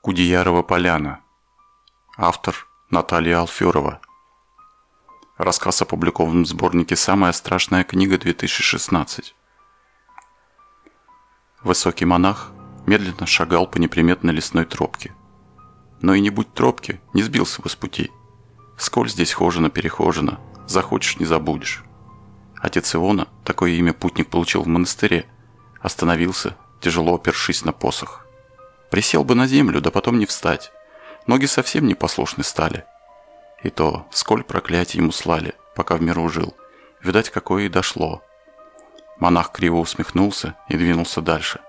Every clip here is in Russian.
Кудеярова Поляна. Автор Наталья Алферова. Рассказ опубликован в сборнике «Самая страшная книга-2016». Высокий монах медленно шагал по неприметной лесной тропке. Но и не будь тропки, не сбился бы с пути. Сколь здесь хожено-перехожено, захочешь — не забудешь. Отец Иона, такое имя путник получил в монастыре, остановился, тяжело опершись на посох. Присел бы на землю, да потом не встать. Ноги совсем непослушны стали. И то, сколь проклятий ему слали, пока в миру жил. Видать, какое и дошло. Монах криво усмехнулся и двинулся дальше.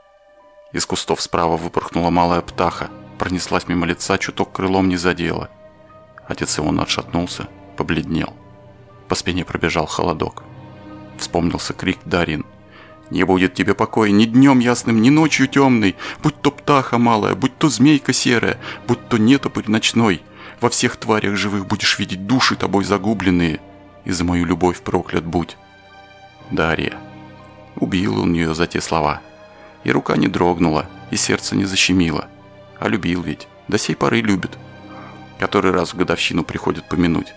Из кустов справа выпорхнула малая птаха, пронеслась мимо лица, чуток крылом не задела. Отец Иона отшатнулся, побледнел. По спине пробежал холодок. Вспомнился крик Дарьин. «Не будет тебе покоя ни днем ясным, ни ночью темной, будь то птаха малая, будь то змейка серая, будь то нетопырь ночной. Во всех тварях живых будешь видеть души тобой загубленные, и за мою любовь проклят будь». Дарья. Убил он ее за те слова. И рука не дрогнула, и сердце не защемило. А любил ведь, до сей поры любит. Который раз в годовщину приходит помянуть.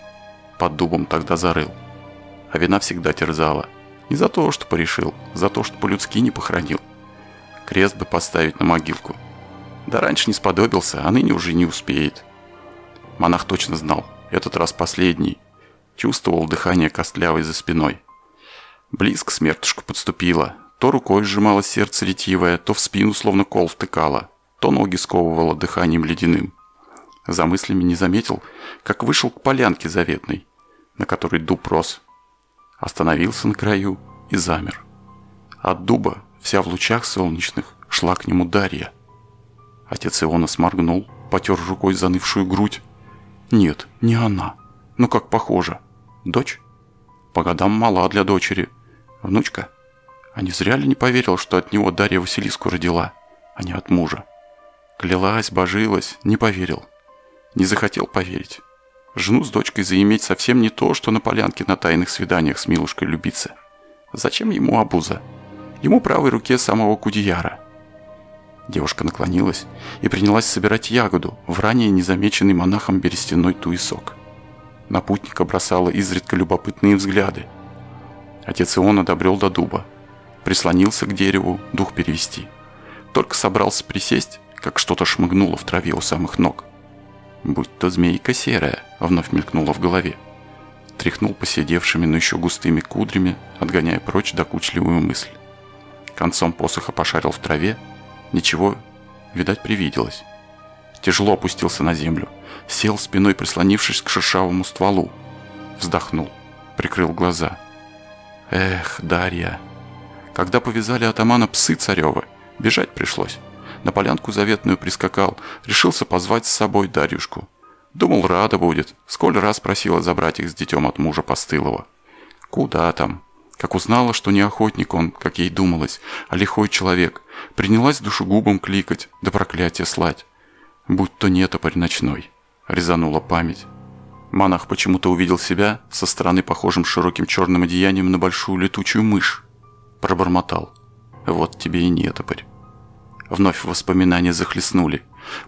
Под дубом тогда зарыл. А вина всегда терзала. Не за то, что порешил, за то, что по-людски не похоронил. Крест бы поставить на могилку. Да раньше не сподобился, а ныне уже не успеет. Монах точно знал, этот раз последний. Чувствовал дыхание костлявой за спиной. Близко смертушка подступила. То рукой сжимало сердце ретивое, то в спину словно кол втыкало, то ноги сковывало дыханием ледяным. За мыслями не заметил, как вышел к полянке заветной, на которой дуб рос. Остановился на краю и замер. От дуба, вся в лучах солнечных, шла к нему Дарья. Отец Иона сморгнул, потер рукой занывшую грудь. Нет, не она. Ну как похоже. Дочь? По годам мала для дочери. Внучка? А не зря ли не поверил, что от него Дарья Василиску родила, а не от мужа? Клялась, божилась, не поверил. Не захотел поверить. Жену с дочкой заиметь совсем не то, что на полянке на тайных свиданиях с Милушкой любиться. Зачем ему обуза? Ему правой руке самого Кудеяра. Девушка наклонилась и принялась собирать ягоду в ранее незамеченный монахом берестяной туесок. На путника бросала изредка любопытные взгляды. Отец Иона добрел до дуба. Прислонился к дереву, дух перевести. Только собрался присесть, как что-то шмыгнуло в траве у самых ног. «Будь то змейка серая», — вновь мелькнуло в голове. Тряхнул посидевшими, но еще густыми кудрями, отгоняя прочь докучливую мысль. Концом посоха пошарил в траве. Ничего, видать, привиделось. Тяжело опустился на землю. Сел спиной, прислонившись к шершавому стволу. Вздохнул, прикрыл глаза. «Эх, Дарья!» Когда повязали атамана псы царевы, бежать пришлось. На полянку заветную прискакал, решился позвать с собой Дарюшку. Думал, рада будет, сколь раз просила забрать их с детем от мужа постылого. Куда там? Как узнала, что не охотник он, как ей думалось, а лихой человек, принялась душегубом кликать, да проклятие слать. «Будь то нетопырь ночной», — резанула память. Монах почему-то увидел себя со стороны похожим широким черным одеянием на большую летучую мышь. Пробормотал. «Вот тебе и нетопырь». Вновь воспоминания захлестнули.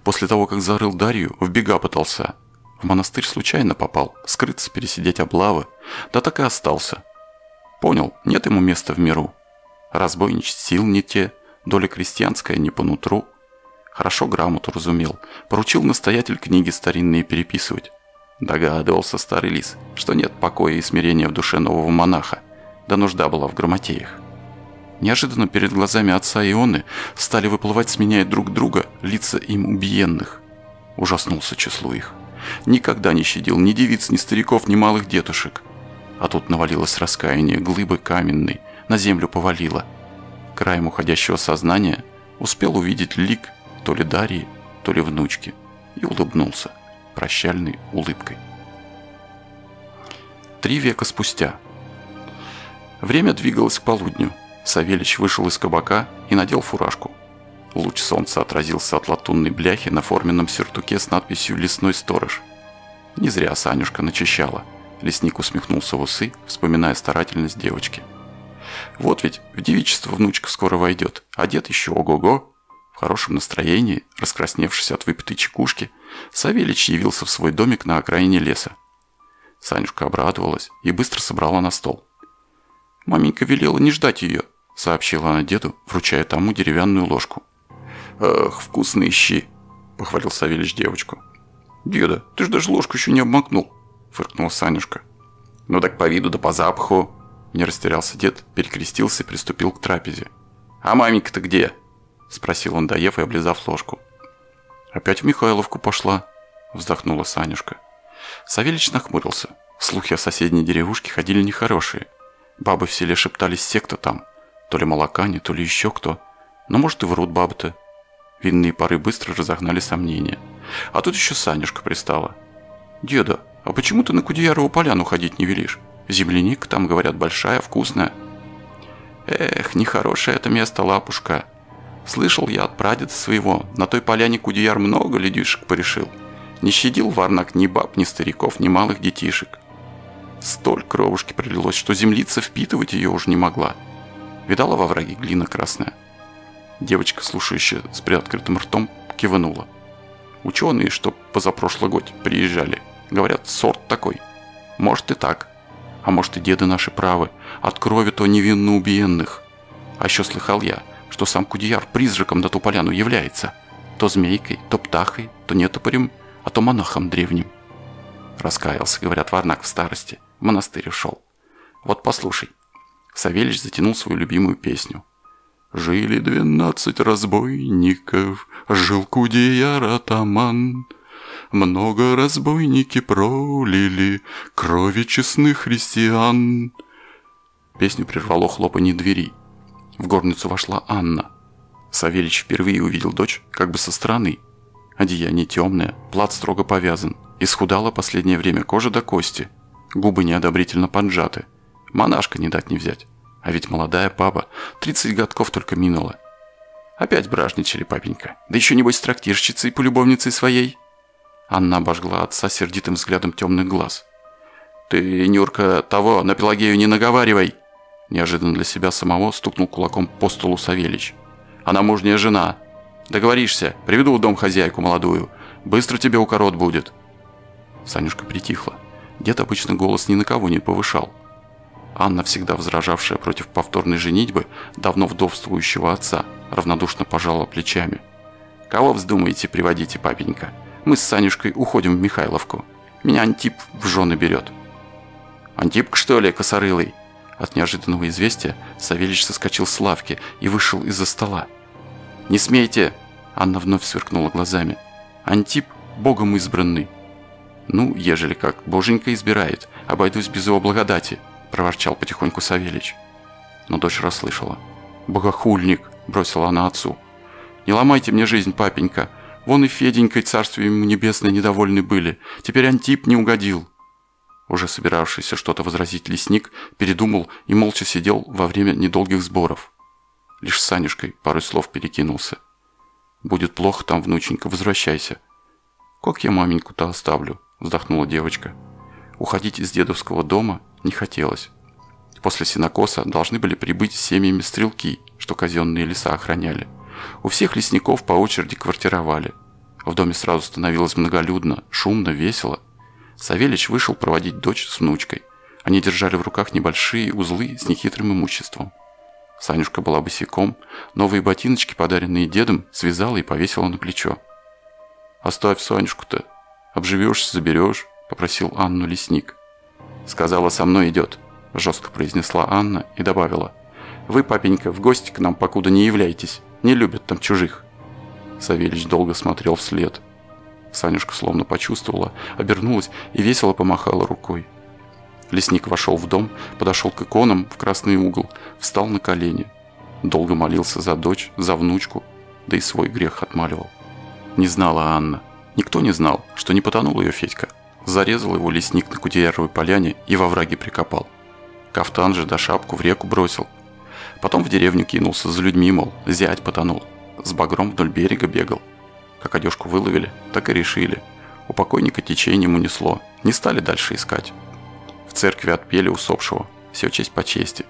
После того, как зарыл Дарью, в бега подался. В монастырь случайно попал, скрыться, пересидеть облавы. Да так и остался. Понял, нет ему места в миру. Разбойничать сил не те, доля крестьянская не по нутру. Хорошо грамоту разумел, поручил настоятель книги старинные переписывать. Догадывался старый лис, что нет покоя и смирения в душе нового монаха, да нужда была в грамотеях. Неожиданно перед глазами отца Ионы стали выплывать, сменяя друг друга, лица им убиенных. Ужаснулся числу их. Никогда не щадил ни девиц, ни стариков, ни малых детушек. А тут навалилось раскаяние, глыбы каменной, на землю повалило. Краем уходящего сознания успел увидеть лик то ли Дарьи, то ли внучки, и улыбнулся прощальной улыбкой. 3 века спустя. Время двигалось к полудню. Савельич вышел из кабака и надел фуражку. Луч солнца отразился от латунной бляхи на форменном сюртуке с надписью «Лесной сторож». Не зря Санюшка начищала. Лесник усмехнулся в усы, вспоминая старательность девочки. Вот ведь в девичество внучка скоро войдет, а дед еще ого-го. В хорошем настроении, раскрасневшись от выпитой чекушки, Савельич явился в свой домик на окраине леса. Санюшка обрадовалась и быстро собрала на стол. «Маменька велела не ждать ее», — сообщила она деду, вручая тому деревянную ложку. «Ах, вкусные щи!» — похвалил Савельич девочку. «Деда, ты ж даже ложку еще не обмакнул!» — фыркнула Санюшка. «Ну так по виду да по запаху!» — не растерялся дед, перекрестился и приступил к трапезе. «А маменька-то где?» — спросил он, доев и облизав ложку. «Опять в Михайловку пошла!» — вздохнула Санюшка. Савельич нахмурился. Слухи о соседней деревушке ходили нехорошие. Бабы в селе шептались, секта там. То ли молокане, то ли еще кто. Но может и врут бабы-то. Винные пары быстро разогнали сомнения. А тут еще Санюшка пристала. «Деда, а почему ты на Кудеярову поляну ходить не велишь? Земляника там, говорят, большая, вкусная». «Эх, нехорошее это место, лапушка. Слышал я от прадеда своего, на той поляне Кудеяр много людишек порешил. Не щадил варнак ни баб, ни стариков, ни малых детишек. Столько кровушки пролилось, что землица впитывать ее уже не могла. Видала во враге глина красная?» Девочка, слушающая с приоткрытым ртом, кивнула. «Ученые, что позапрошлый год приезжали, говорят, сорт такой. Может и так. А может и деды наши правы, от крови то невинно убиенных. А еще слыхал я, что сам Кудеяр призраком на ту поляну является. То змейкой, то птахой, то нетопырем, а то монахом древним. Раскаялся, говорят, варнак в старости, в монастырь ушел. Вот послушай». Савельич затянул свою любимую песню. «Жили 12 разбойников, жил Кудеяр-атаман. Много разбойники пролили крови честных христиан». Песню прервало хлопанье двери. В горницу вошла Анна. Савельич впервые увидел дочь как бы со стороны. Одеяние темное, плат строго повязан. Исхудала последнее время кожа до кости. Губы неодобрительно поджаты. Монашка не дать не взять. А ведь молодая баба, 30 годков только минула. «Опять бражничали, папенька. Да еще небось трактирщицей, полюбовницей своей». Анна обожгла отца сердитым взглядом темных глаз. «Ты, Нюрка, того, на Пелагею не наговаривай!» Неожиданно для себя самого стукнул кулаком по столу Савельич. «Она мужняя жена. Договоришься, приведу в дом хозяйку молодую. Быстро тебе укорот будет». Санюшка притихла. Дед обычно голос ни на кого не повышал. Анна, всегда возражавшая против повторной женитьбы давно вдовствующего отца, равнодушно пожала плечами. «Кого вздумаете, приводите, папенька. Мы с Санюшкой уходим в Михайловку. Меня Антип в жены берет». «Антипка, что ли, косорылый?» От неожиданного известия Савельич соскочил с лавки и вышел из-за стола. «Не смейте!» – Анна вновь сверкнула глазами. «Антип богом избранный». «Ну, ежели как боженька избирает, обойдусь без его благодати», – проворчал потихоньку Савельич. Но дочь расслышала. «Богохульник!» – бросила она отцу. «Не ломайте мне жизнь, папенька. Вон и Феденькой, царствие ему небесное, недовольны были. Теперь Антип не угодил». Уже собиравшийся что-то возразить лесник передумал и молча сидел во время недолгих сборов. Лишь с Санюшкой пару слов перекинулся. «Будет плохо там, внученька, возвращайся». «Как я маменьку-то оставлю?» – вздохнула девочка. Уходить из дедовского дома не хотелось. После сенокоса должны были прибыть семьями стрелки, что казенные леса охраняли. У всех лесников по очереди квартировали. В доме сразу становилось многолюдно, шумно, весело. Савельич вышел проводить дочь с внучкой. Они держали в руках небольшие узлы с нехитрым имуществом. Санюшка была босиком, новые ботиночки, подаренные дедом, связала и повесила на плечо. «Оставь Санюшку-то, обживешься, заберешь», – попросил Анну лесник. «Сказала, со мной идет», – жестко произнесла Анна и добавила: «Вы, папенька, в гости к нам покуда не являйтесь, не любят там чужих». Савельич долго смотрел вслед. Санюшка словно почувствовала, обернулась и весело помахала рукой. Лесник вошел в дом, подошел к иконам в красный угол, встал на колени. Долго молился за дочь, за внучку, да и свой грех отмаливал. Не знала Анна. Никто не знал, что не потонул ее Федька. Зарезал его лесник на Кудеяровой поляне и во враге прикопал. Кафтан же да шапку в реку бросил. Потом в деревню кинулся за людьми, мол, зять потонул. С багром вдоль берега бегал. Как одежку выловили, так и решили. У покойника течением унесло, не стали дальше искать. В церкви отпели усопшего, все честь по чести.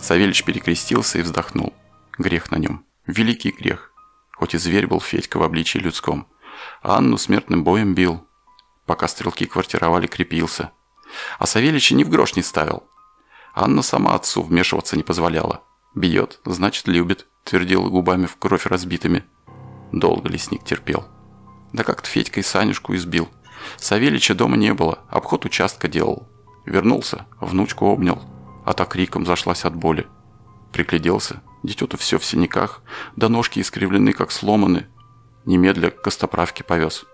Савельич перекрестился и вздохнул. Грех на нем, великий грех. хоть и зверь был Федька в обличии людском. Анну смертным боем бил, пока стрелки квартировали, крепился. А Савельича ни в грош не ставил. Анна сама отцу вмешиваться не позволяла. «Бьет, значит, любит», – твердила губами в кровь разбитыми. Долго лесник терпел. Да как-то Федька и Санюшку избил. Савельича дома не было, обход участка делал. Вернулся, внучку обнял, а та криком зашлась от боли. Пригляделся, дитё-то все в синяках, да ножки искривлены, как сломаны. Немедля к костоправке повез.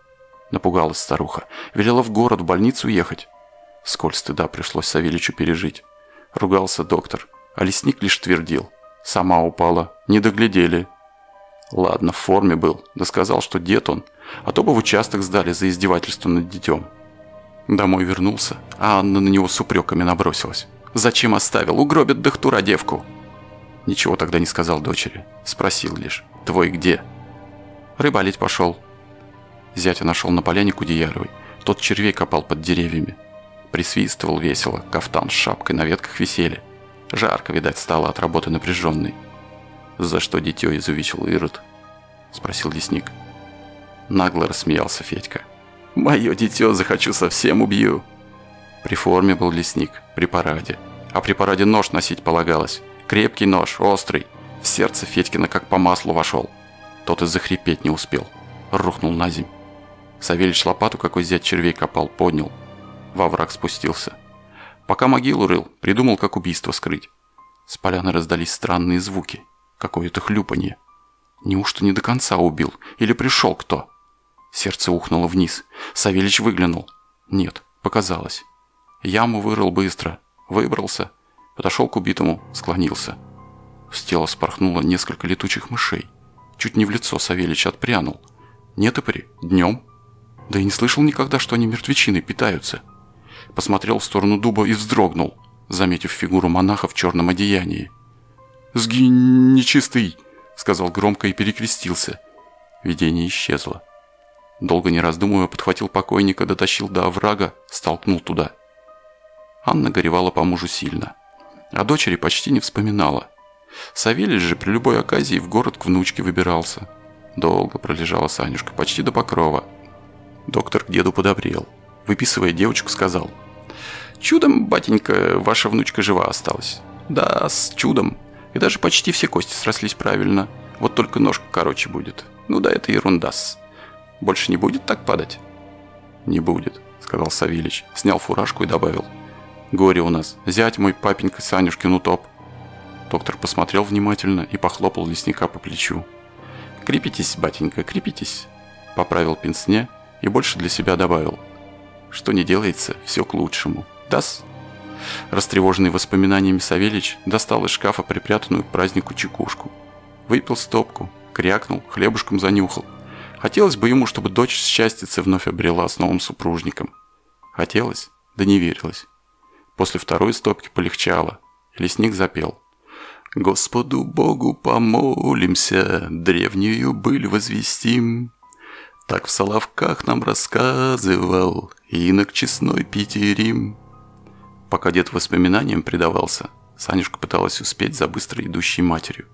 Напугалась старуха, велела в город, в больницу ехать. Сколь стыда пришлось Савельичу пережить. Ругался доктор, а лесник лишь твердил. Сама упала, не доглядели. Ладно, в форме был, да сказал, что дед он, а то бы в участок сдали за издевательство над детем. Домой вернулся, а Анна на него с упреками набросилась. «Зачем оставил? Угробит дохтура девку!» Ничего тогда не сказал дочери, спросил лишь: «Твой где?» «Рыбалить пошел». Зятя нашел на поляне Кудеяровой, тот червей копал под деревьями. Присвистывал весело, кафтан с шапкой на ветках висели. Жарко, видать, стало от работы напряженной. «За что дитё изувечил Ирод?» – спросил лесник. Нагло рассмеялся Федька. «Моё дитё захочу, совсем убью!» При форме был лесник, при параде. А при параде нож носить полагалось. Крепкий нож, острый. В сердце Федькина как по маслу вошел. Тот и захрипеть не успел. Рухнул на земь. Савельич лопату, какой зять червей копал, поднял. Во враг спустился. Пока могилу рыл, придумал, как убийство скрыть. С поляны раздались странные звуки. Какое-то хлюпанье. Неужто не до конца убил? Или пришел кто? Сердце ухнуло вниз. Савельич выглянул. Нет, показалось. Яму вырыл быстро. Выбрался. Подошел к убитому. Склонился. С тела спорхнуло несколько летучих мышей. Чуть не в лицо Савельич отпрянул. Не топыри. Днем. Да и не слышал никогда, что они мертвечиной питаются. Посмотрел в сторону дуба и вздрогнул, заметив фигуру монаха в черном одеянии. «Сгинь, нечистый!» — сказал громко и перекрестился. Видение исчезло. Долго не раздумывая, подхватил покойника, дотащил до оврага, столкнул туда. Анна горевала по мужу сильно. О дочери почти не вспоминала. Савельич же при любой оказии в город к внучке выбирался. Долго пролежала Санюшка, почти до Покрова. Доктор к деду подобрел. Выписывая девочку, сказал: «Чудом, батенька, ваша внучка жива осталась. Да, с чудом. И даже почти все кости срослись правильно. Вот только ножка короче будет. Ну да, это ерунда-с. Больше не будет так падать?» «Не будет», — сказал Савельич, снял фуражку и добавил: «Горе у нас, зять мой, папенька Санюшкин утоп». Доктор посмотрел внимательно и похлопал лесника по плечу. «Крепитесь, батенька, крепитесь», — поправил пенсне и больше для себя добавил: «Что не делается, все к лучшему. Да-с». Растревоженный воспоминаниями Савельич достал из шкафа припрятанную к празднику чекушку. Выпил стопку, крякнул, хлебушком занюхал. Хотелось бы ему, чтобы дочь счастьицы вновь обрела с новым супружником. Хотелось, да не верилось. После второй стопки полегчало. Лесник запел: «Господу Богу помолимся, древнюю быль возвестим. Так в Соловках нам рассказывал инок честной Питерим». Пока дед воспоминаниям предавался, Санюшка пыталась успеть за быстро идущей матерью.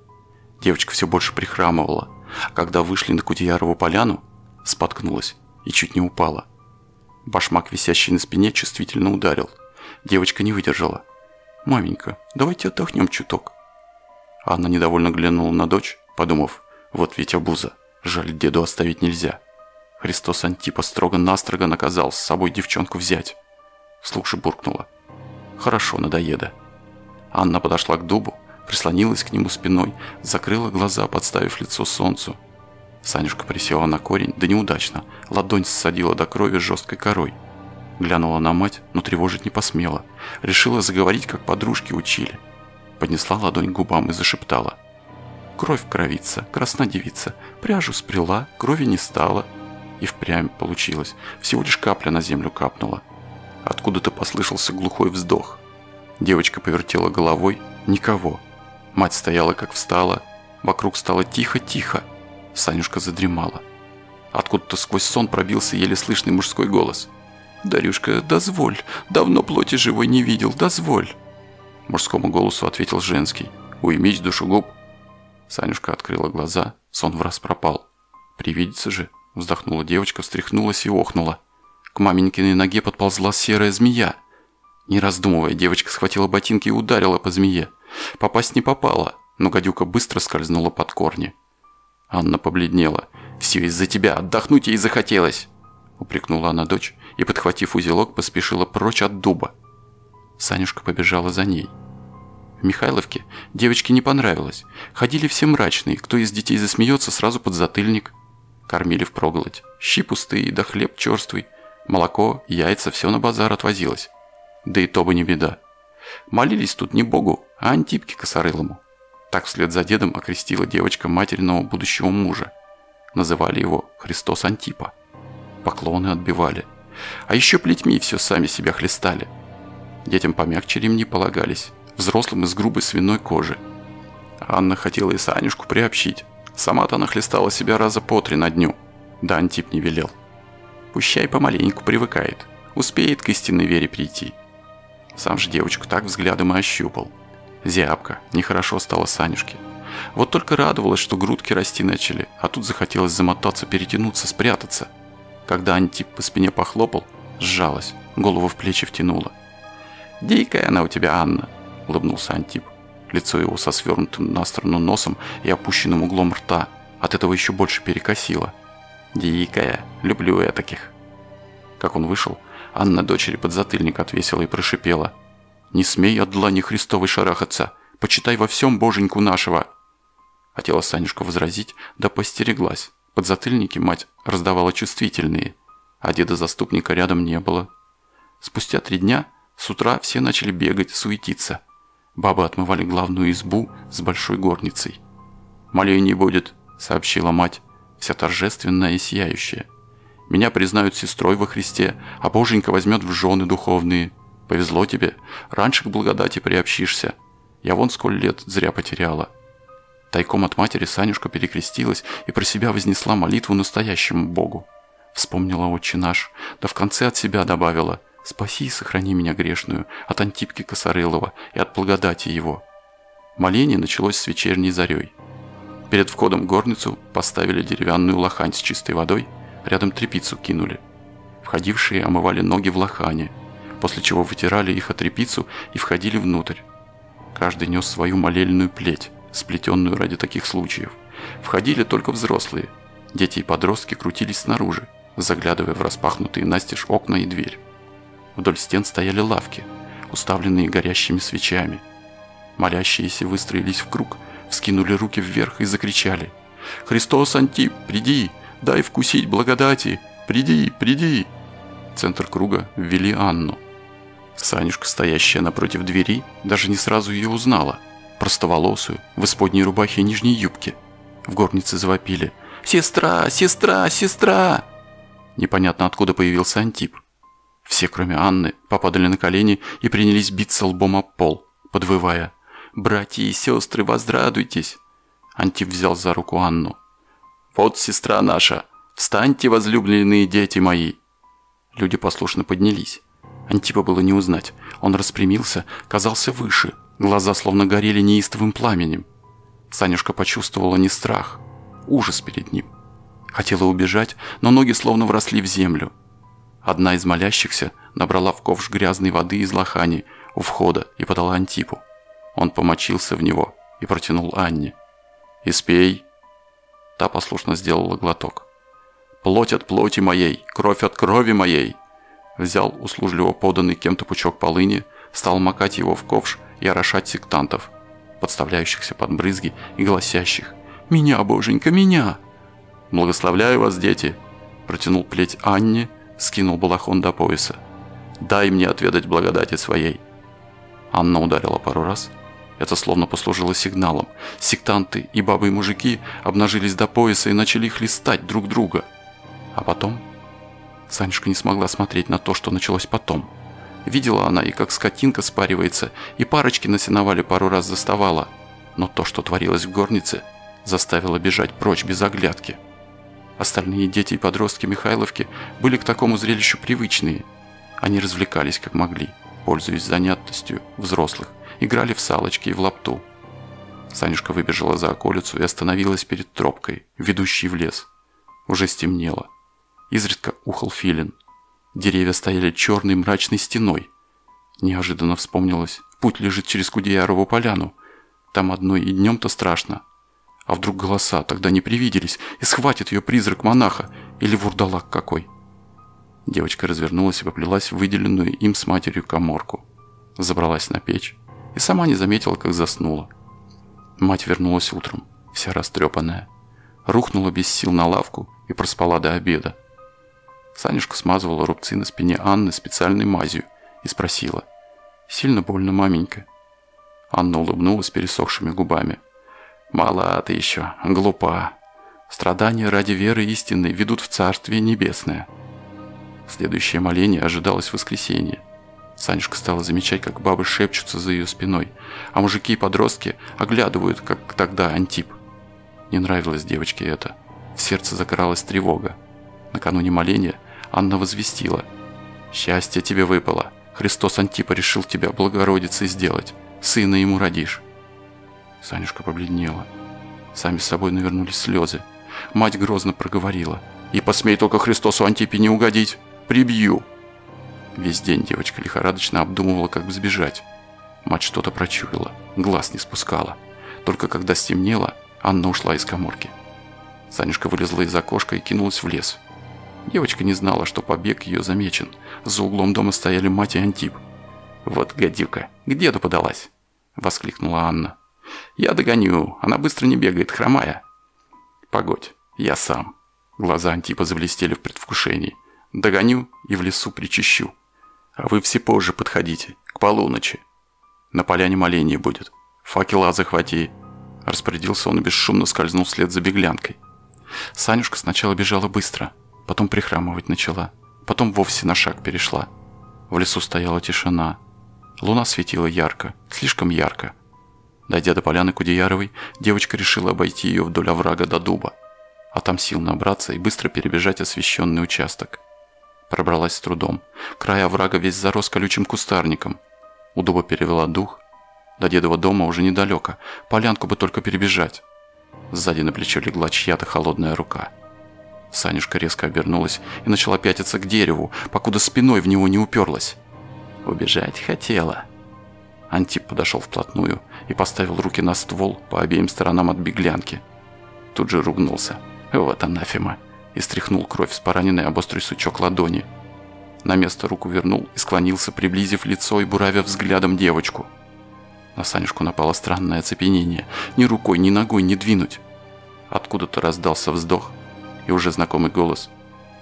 Девочка все больше прихрамывала. Когда вышли на Кудеярову поляну, споткнулась и чуть не упала. Башмак, висящий на спине, чувствительно ударил. Девочка не выдержала. «Маменька, давайте отдохнем чуток». Анна недовольно глянула на дочь, подумав: «Вот ведь обуза, жаль, деду оставить нельзя». Христос Антипа строго-настрого наказал с собой девчонку взять. Вслух же буркнула: «Хорошо, надоеда». Анна подошла к дубу, прислонилась к нему спиной, закрыла глаза, подставив лицо солнцу. Санюшка присела на корень, да неудачно, ладонь ссадила до крови жесткой корой. Глянула на мать, но тревожить не посмела. Решила заговорить, как подружки учили. Поднесла ладонь к губам и зашептала: «Кровь кровица, красна девица, пряжу спряла, крови не стало». И впрямь получилось, всего лишь капля на землю капнула. Откуда-то послышался глухой вздох. Девочка повертела головой. Никого. Мать стояла, как встала. Вокруг стало тихо-тихо. Санюшка задремала. Откуда-то сквозь сон пробился еле слышный мужской голос: «Дарюшка, дозволь. Давно плоти живой не видел. Дозволь». Мужскому голосу ответил женский: «Уймись, душегуб». Санюшка открыла глаза, Сон враз пропал. «Привидится же!» – вздохнула девочка, встряхнулась и охнула. К маменькиной ноге подползла серая змея. Не раздумывая, девочка схватила ботинки и ударила по змее. Попасть не попала, но гадюка быстро скользнула под корни. Анна побледнела. «Все из-за тебя! Отдохнуть ей захотелось!» упрекнула она дочь и, подхватив узелок, поспешила прочь от дуба. Санюшка побежала за ней. В Михайловке девочке не понравилось. Ходили все мрачные, кто из детей засмеется, сразу под затыльник. Кормили впроголодь. Щи пустые, да хлеб черствый. Молоко, яйца, все на базар отвозилось. Да и то бы не беда. Молились тут не Богу, а Антипке косорылому. Так вслед за дедом окрестила девочка материного будущего мужа. Называли его Христос Антипа. Поклоны отбивали. А еще плетьми все сами себя хлестали. Детям помягче ремни полагались, взрослым из грубой свиной кожи. Анна хотела и Санюшку приобщить. Сама-то она хлестала себя раза по 3 на дню. Да Антип не велел. Пущай помаленьку привыкает, успеет к истинной вере прийти. Сам же девочку так взглядом и ощупал. Зябко, нехорошо стало Санюшке. Вот только радовалась, что грудки расти начали, а тут захотелось замотаться, перетянуться, спрятаться. Когда Антип по спине похлопал, сжалась, голову в плечи втянула. «Дикая она у тебя, Анна!» – улыбнулся Антип. Лицо его со свернутым на сторону носом и опущенным углом рта от этого еще больше перекосило. «Дикая! Люблю я таких!» Как он вышел, Анна дочери подзатыльник отвесила и прошипела. «Не смей от длани Христовой шарахаться! Почитай во всем Боженьку нашего!» Хотела Санюшка возразить, да постереглась. Подзатыльники мать раздавала чувствительные, а деда-заступника рядом не было. Спустя 3 дня с утра все начали бегать, суетиться. Бабы отмывали главную избу с большой горницей. «Молений будет», — сообщила мать, вся торжественная и сияющая. «Меня признают сестрой во Христе, а Боженька возьмет в жены духовные. Повезло тебе, раньше к благодати приобщишься. Я вон сколь лет зря потеряла». Тайком от матери Санюшка перекрестилась и про себя вознесла молитву настоящему Богу. Вспомнила «Отче наш», да в конце от себя добавила: «Спаси и сохрани меня грешную от Антипки косорылова и от благодати его». Моление началось с вечерней зарей. Перед входом в горницу поставили деревянную лохань с чистой водой, рядом тряпицу кинули. Входившие омывали ноги в лохане, после чего вытирали их о тряпицу и входили внутрь. Каждый нес свою молельную плеть, сплетенную ради таких случаев. Входили только взрослые. Дети и подростки крутились снаружи, заглядывая в распахнутые настежь окна и дверь. Вдоль стен стояли лавки, уставленные горящими свечами. Молящиеся выстроились в круг, вскинули руки вверх и закричали: «Христос Антип, приди! Дай вкусить благодати! Приди, приди!» В центр круга ввели Анну. Санюшка, стоящая напротив двери, даже не сразу ее узнала. Простоволосую, в исподней рубахе и нижней юбке. В горнице завопили: «Сестра! Сестра! Сестра!» Непонятно, откуда появился Антип. Все, кроме Анны, попадали на колени и принялись биться лбом об пол, подвывая: «Братья и сестры, возрадуйтесь!» Антип взял за руку Анну. «Вот сестра наша! Встаньте, возлюбленные дети мои!» Люди послушно поднялись. Антипа было не узнать. Он распрямился, казался выше. Глаза словно горели неистовым пламенем. Санюшка почувствовала не страх, ужас перед ним. Хотела убежать, но ноги словно вросли в землю. Одна из молящихся набрала в ковш грязной воды из лохани у входа и подала Антипу. Он помочился в него и протянул Анне. «Испей!» Та послушно сделала глоток. «Плоть от плоти моей, кровь от крови моей!» Взял услужливо поданный кем-то пучок полыни, стал макать его в ковш и орошать сектантов, подставляющихся под брызги и голосящих: «Меня, Боженька, меня!» «Благословляю вас, дети!» Протянул плеть Анне, скинул балахон до пояса. «Дай мне отведать благодати своей!» Анна ударила пару раз. Это словно послужило сигналом. Сектанты и бабы и мужики обнажились до пояса и начали хлестать друг друга. А потом... Санюшка не смогла смотреть на то, что началось потом. Видела она, и как скотинка спаривается, и парочки на сеновале пару раз заставала. Но то, что творилось в горнице, заставило бежать прочь без оглядки. Остальные дети и подростки Михайловки были к такому зрелищу привычные. Они развлекались как могли, пользуясь занятостью взрослых, играли в салочки и в лапту. Санюшка выбежала за околицу и остановилась перед тропкой, ведущей в лес. Уже стемнело. Изредка ухал филин. Деревья стояли черной мрачной стеной. Неожиданно вспомнилось, путь лежит через Кудеярову поляну. Там одной и днем-то страшно. А вдруг голоса тогда не привиделись, и схватит ее призрак монаха или вурдалак какой. Девочка развернулась и поплелась в выделенную им с матерью каморку. Забралась на печь и сама не заметила, как заснула. Мать вернулась утром, вся растрепанная. Рухнула без сил на лавку и проспала до обеда. Санюшка смазывала рубцы на спине Анны специальной мазью и спросила: «Сильно больно, маменька?» Анна улыбнулась пересохшими губами. «Мала ты еще, глупа. Страдания ради веры истины ведут в Царствие Небесное». Следующее моление ожидалось в воскресенье. Санюшка стала замечать, как бабы шепчутся за ее спиной, а мужики и подростки оглядывают, как тогда Антип. Не нравилось девочке это. В сердце закралась тревога. Накануне моления Анна возвестила: «Счастье тебе выпало. Христос Антипа решил тебя Богородицей сделать. Сына ему родишь». Санюшка побледнела. Сами с собой навернулись слезы. Мать грозно проговорила: «И посмей только Христосу Антипе не угодить! Прибью!» Весь день девочка лихорадочно обдумывала, как сбежать. Мать что-то прочуяла, глаз не спускала. Только когда стемнело, Анна ушла из каморки. Санюшка вылезла из окошка и кинулась в лес. Девочка не знала, что побег ее замечен. За углом дома стояли мать и Антип. «Вот гадюка, где ты подалась?» – воскликнула Анна. «Я догоню, она быстро не бегает, хромая». «Погодь, я сам». Глаза Антипа заблестели в предвкушении. «Догоню и в лесу причащу. А вы все позже подходите, к полуночи. На поляне моление будет. Факела захвати». Распорядился он и бесшумно скользнул вслед за беглянкой. Санюшка сначала бежала быстро, потом прихрамывать начала, потом вовсе на шаг перешла. В лесу стояла тишина. Луна светила ярко, слишком ярко. Дойдя до поляны Кудеяровой, девочка решила обойти ее вдоль оврага до дуба, а там сил набраться и быстро перебежать освещенный участок. Пробралась с трудом. Край оврага весь зарос колючим кустарником. У дуба перевела дух. До дедова дома уже недалеко, полянку бы только перебежать. Сзади на плечо легла чья-то холодная рука. Санюшка резко обернулась и начала пятиться к дереву, покуда спиной в него не уперлась. «Убежать хотела». Антип подошел вплотную и поставил руки на ствол по обеим сторонам от беглянки. Тут же ругнулся. «Вот анафема!» И стряхнул кровь с пораненной об острый сучок ладони. На место руку вернул и склонился, приблизив лицо и буравя взглядом девочку. На Санюшку напало странное оцепенение. Ни рукой, ни ногой не двинуть. Откуда-то раздался вздох и уже знакомый голос.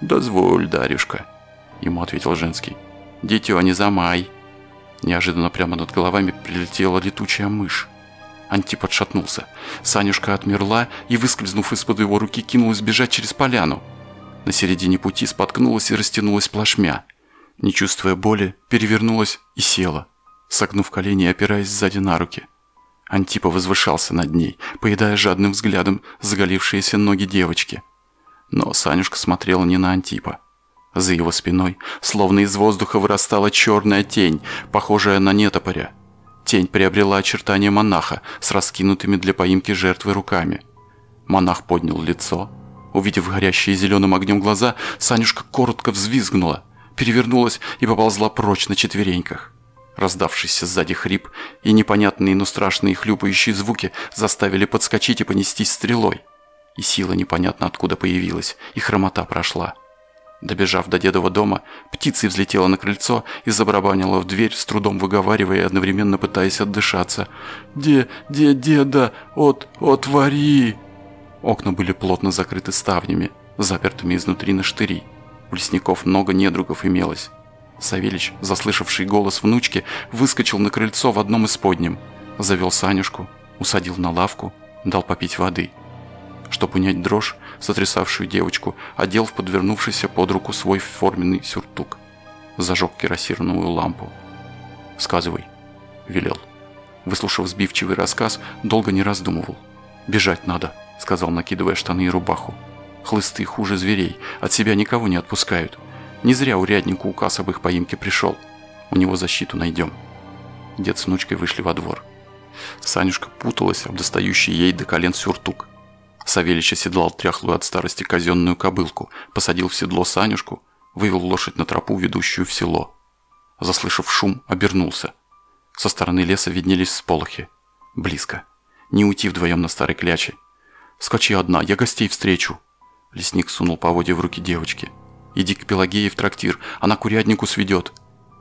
«Дозволь, Дарюшка!» Ему ответил женский. «Дитё, не замай!» Неожиданно прямо над головами прилетела летучая мышь. Антип отшатнулся. Санюшка отмерла и, выскользнув из-под его руки, кинулась бежать через поляну. На середине пути споткнулась и растянулась плашмя. Не чувствуя боли, перевернулась и села, согнув колени и опираясь сзади на руки. Антипа возвышался над ней, поедая жадным взглядом заголившиеся ноги девочки. Но Санюшка смотрела не на Антипа. За его спиной, словно из воздуха, вырастала черная тень, похожая на нетопыря. Тень приобрела очертания монаха с раскинутыми для поимки жертвы руками. Монах поднял лицо. Увидев горящие зеленым огнем глаза, Санюшка коротко взвизгнула, перевернулась и поползла прочь на четвереньках. Раздавшийся сзади хрип и непонятные, но страшные хлюпающие звуки заставили подскочить и понестись стрелой. И сила непонятно откуда появилась, и хромота прошла. Добежав до дедова дома, птицей взлетела на крыльцо и забарабанила в дверь, с трудом выговаривая и одновременно пытаясь отдышаться. «Деда, отвори!» Окна были плотно закрыты ставнями, запертыми изнутри на штыри. У лесников много недругов имелось. Савельич, заслышавший голос внучки, выскочил на крыльцо в одном из подним, завел Санюшку, усадил на лавку, дал попить воды. Чтобы унять дрожь, сотрясавшую девочку, одел в подвернувшийся под руку свой форменный сюртук. Зажег керосиновую лампу. «Сказывай», — велел. Выслушав сбивчивый рассказ, долго не раздумывал. «Бежать надо», — сказал, накидывая штаны и рубаху. «Хлысты хуже зверей, от себя никого не отпускают. Не зря уряднику указ об их поимке пришел. У него защиту найдем». Дед с внучкой вышли во двор. Санюшка путалась об достающий ей до колен сюртук. Савельич оседлал тряхлую от старости казенную кобылку, посадил в седло Санюшку, вывел лошадь на тропу, ведущую в село. Заслышав шум, обернулся. Со стороны леса виднелись всполохи. Близко. Не уйти вдвоем на старой кляче. «Скачи одна, я гостей встречу!» Лесник сунул поводья в руки девочки. «Иди к Пелагее в трактир, она курятнику сведет!»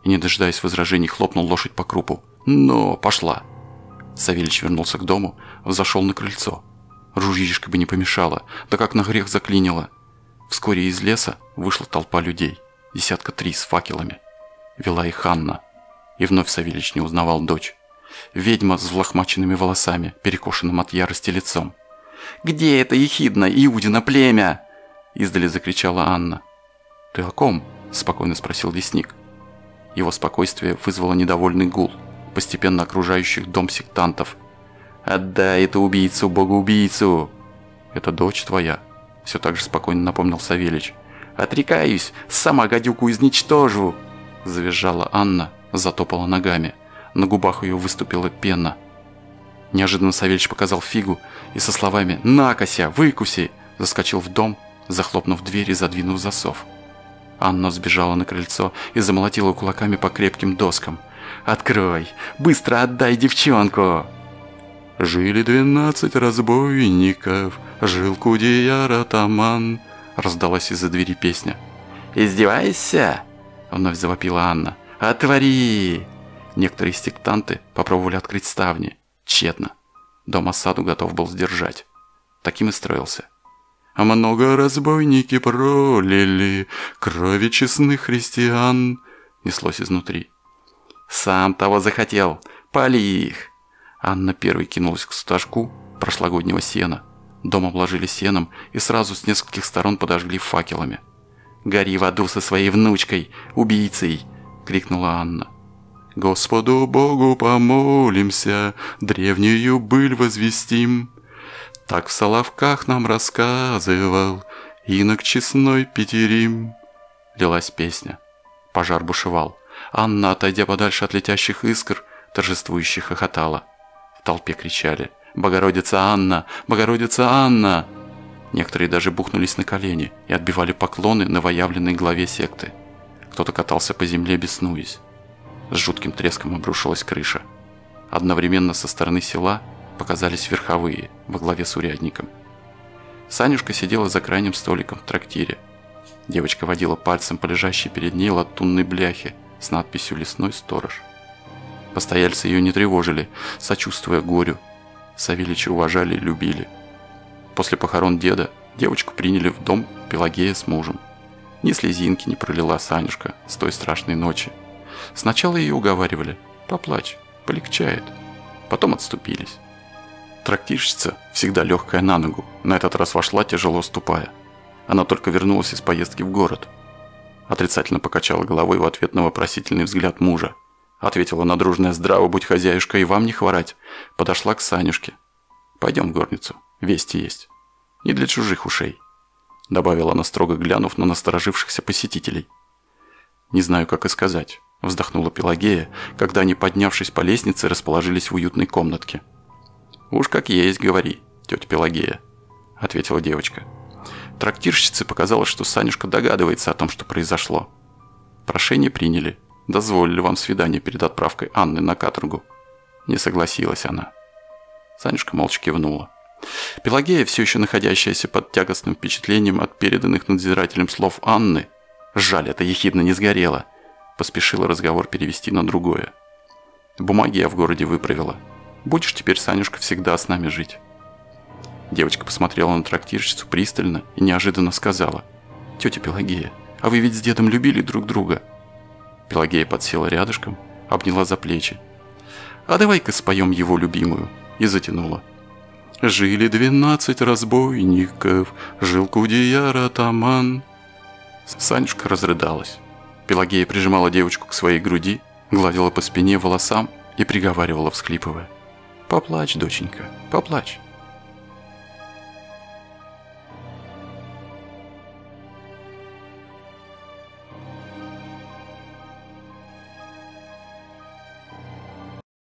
И, не дожидаясь возражений, хлопнул лошадь по крупу. «Но, пошла!» Савельич вернулся к дому, взошел на крыльцо. Ружьишко бы не помешало, да как на грех заклинило. Вскоре из леса вышла толпа людей, 3 десятка с факелами. Вела их Анна. И вновь Савельич не узнавал дочь. Ведьма с взлохмаченными волосами, перекошенным от ярости лицом. «Где это ехидное Иудино племя?» — издали закричала Анна. «Ты о ком?» — спокойно спросил лесник. Его спокойствие вызвало недовольный гул постепенно окружающих дом сектантов. «Отдай это убийцу, богоубийцу!» «Это дочь твоя», — все так же спокойно напомнил Савельич. «Отрекаюсь, сама гадюку изничтожу!» — завизжала Анна, затопала ногами. На губах ее выступила пена. Неожиданно Савельич показал фигу и со словами «На, кося, выкуси!» заскочил в дом, захлопнув дверь и задвинув засов. Анна сбежала на крыльцо и замолотила кулаками по крепким доскам. «Открой! Быстро отдай девчонку!» «Жили 12 разбойников, жил Кудеяр атаман», — раздалась из-за двери песня. «Издеваешься?» — вновь завопила Анна. «Отвори!» Некоторые сектанты попробовали открыть ставни. Тщетно. Дом осаду готов был сдержать. Таким и строился. «Много разбойники пролили крови честных христиан», — неслось изнутри. «Сам того захотел. Пали их!» Анна первой кинулась к стажку прошлогоднего сена. Дом обложили сеном и сразу с нескольких сторон подожгли факелами. «Гори в аду со своей внучкой, убийцей!» — крикнула Анна. «Господу Богу помолимся, древнюю быль возвестим. Так в соловках нам рассказывал инок честной Питерим». Лилась песня. Пожар бушевал. Анна, отойдя подальше от летящих искр, торжествующе хохотала. В толпе кричали: «Богородица Анна! Богородица Анна!» Некоторые даже бухнулись на колени и отбивали поклоны новоявленной главе секты. Кто-то катался по земле, беснуясь. С жутким треском обрушилась крыша. Одновременно со стороны села показались верховые во главе с урядником. Санюшка сидела за крайним столиком в трактире. Девочка водила пальцем по лежащей перед ней латунной бляхе с надписью «Лесной сторож». Постояльцы ее не тревожили, сочувствуя горю. Савельича уважали и любили. После похорон деда девочку приняли в дом Пелагея с мужем. Ни слезинки не пролила Санюшка с той страшной ночи. Сначала ее уговаривали: «Поплачь, полегчает». Потом отступились. Трактирщица, всегда легкая на ногу, на этот раз вошла, тяжело ступая. Она только вернулась из поездки в город. Отрицательно покачала головой в ответ на вопросительный взгляд мужа. Ответила на дружное «Здраво будь, хозяюшка, и вам не хворать». Подошла к Санюшке. «Пойдем в горницу, вести есть. Не для чужих ушей», — добавила она, строго глянув на насторожившихся посетителей. «Не знаю, как и сказать», — вздохнула Пелагея, когда они, поднявшись по лестнице, расположились в уютной комнатке. «Уж как есть, говори, тетя Пелагея», — ответила девочка. Трактирщице показалось, что Санюшка догадывается о том, что произошло. Прошение приняли, дозволили вам свидание перед отправкой Анны на каторгу. Не согласилась она. Санюшка молча кивнула. Пелагея, все еще находящаяся под тягостным впечатлением от переданных надзирателем слов Анны, «Жаль, это ехидно не сгорело», поспешила разговор перевести на другое. «Бумаги я в городе выправила. Будешь теперь, Санюшка, всегда с нами жить». Девочка посмотрела на трактирщицу пристально и неожиданно сказала: «Тетя Пелагея, а вы ведь с дедом любили друг друга?» Пелагея подсела рядышком, обняла за плечи. «А давай-ка споем его любимую», и затянула. «Жили 12 разбойников, жил Кудеяр атаман». Санюшка разрыдалась. Пелагея прижимала девочку к своей груди, гладила по спине, волосам и приговаривала, всхлипывая: «Поплачь, доченька, поплачь».